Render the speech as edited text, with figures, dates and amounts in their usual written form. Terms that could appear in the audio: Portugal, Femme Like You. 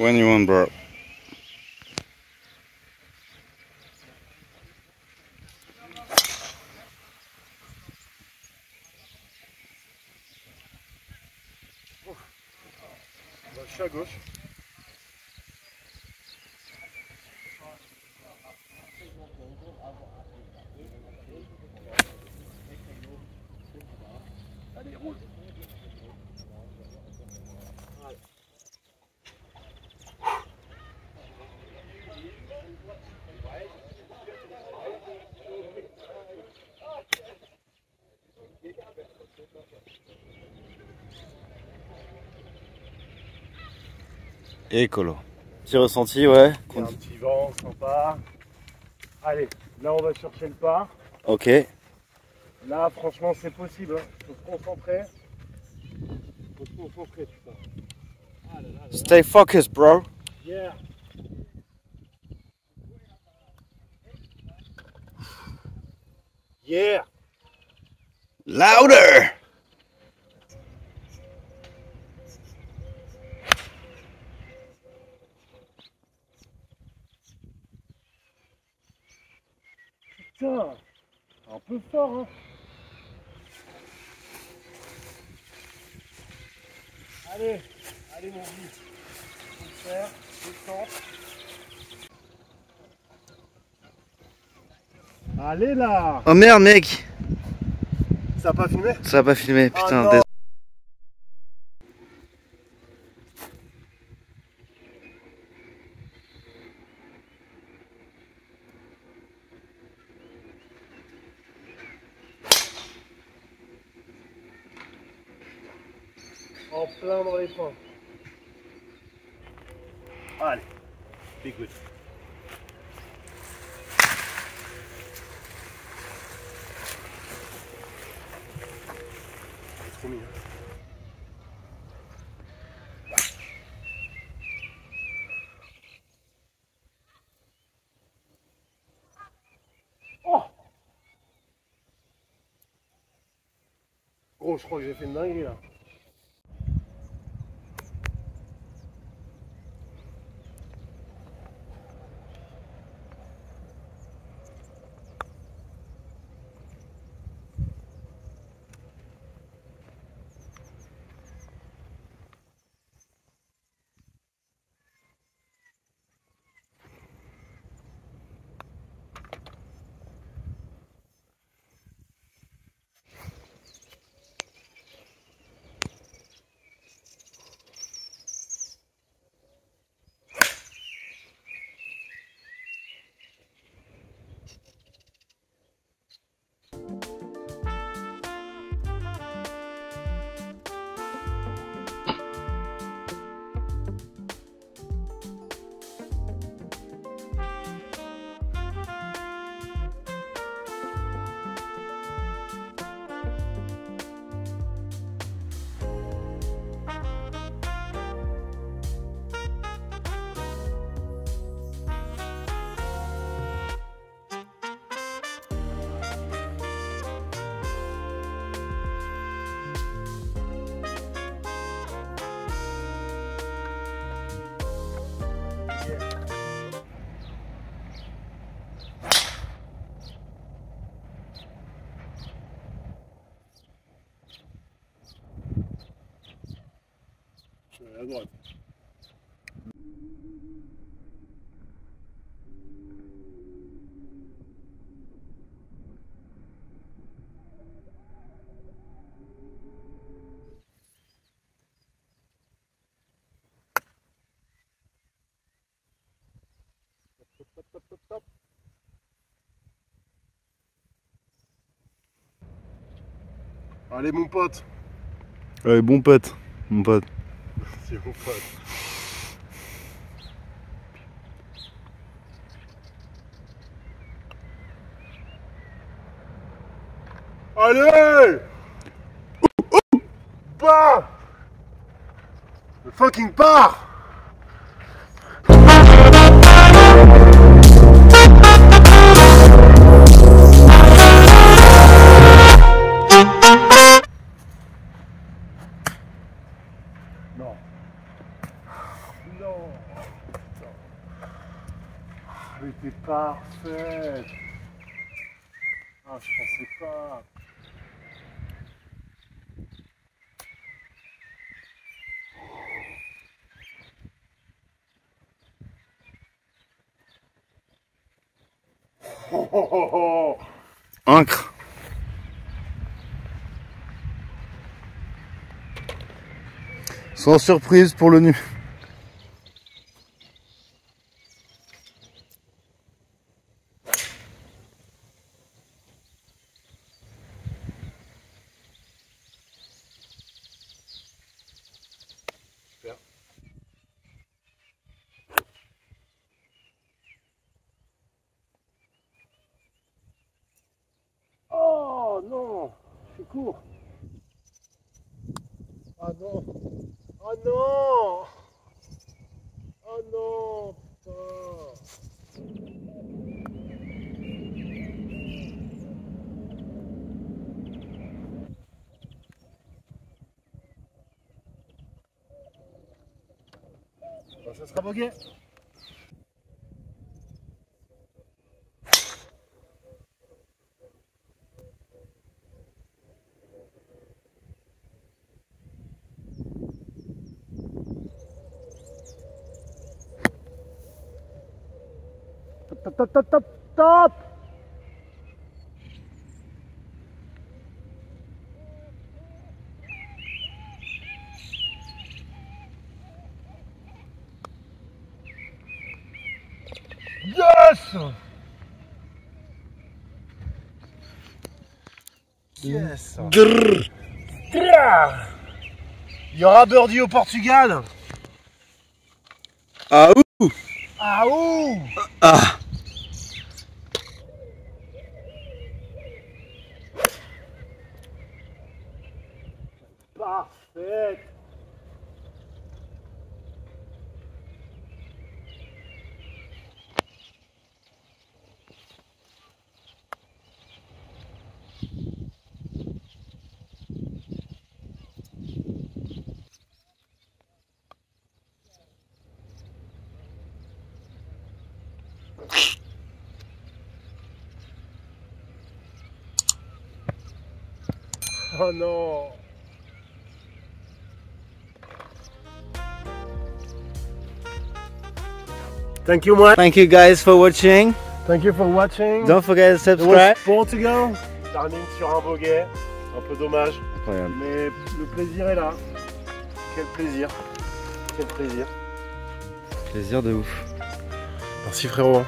When you want, bro. On va lâcher à gauche. Allez, roule. Écolo. Petit ressenti, ouais. Un petit vent sympa. Allez, là on va chercher le pas. Ok. Là franchement c'est possible, hein. Faut se concentrer. Faut se concentrer, putain. Ah, là, là, là, là. Stay focused, bro. Yeah. Yeah. Louder. Putain, un peu fort, hein. Allez, allez mon vieux. Faut le faire, descends. Allez là. Oh merde mec. Ça a pas filmé? Ça a pas filmé, putain. Ah, en plein dans les points. Allez, be good. C'est trop mignon. Oh! Gros, je crois que j'ai fait une dinguerie là. À droite. Top, top, top, top, top. Allez mon pote. Allez bon pote, mon pote. C'est mon pote. Allez! Pas! Le fucking part! Non. Parfait. Ah, je pensais pas. Oh, oh, oh, oh. Ancre. Sans surprise pour le nu. Court. Ah non, oh non, oh non, putain. Bon, ça sera bogué. Top, top, top, top. Yes. Yes. Grrr. Il y aura birdie au Portugal. Ah ouh. Ah ouh. Ah. Parfait. Oh non. Thank you much. Thank you guys for watching. Thank you for watching. Don't forget to subscribe. Portugal. Darling sur un boguet. Un peu dommage. Incroyable. Mais le plaisir est là. Quel plaisir. Quel plaisir. Plaisir de ouf. Merci frérot.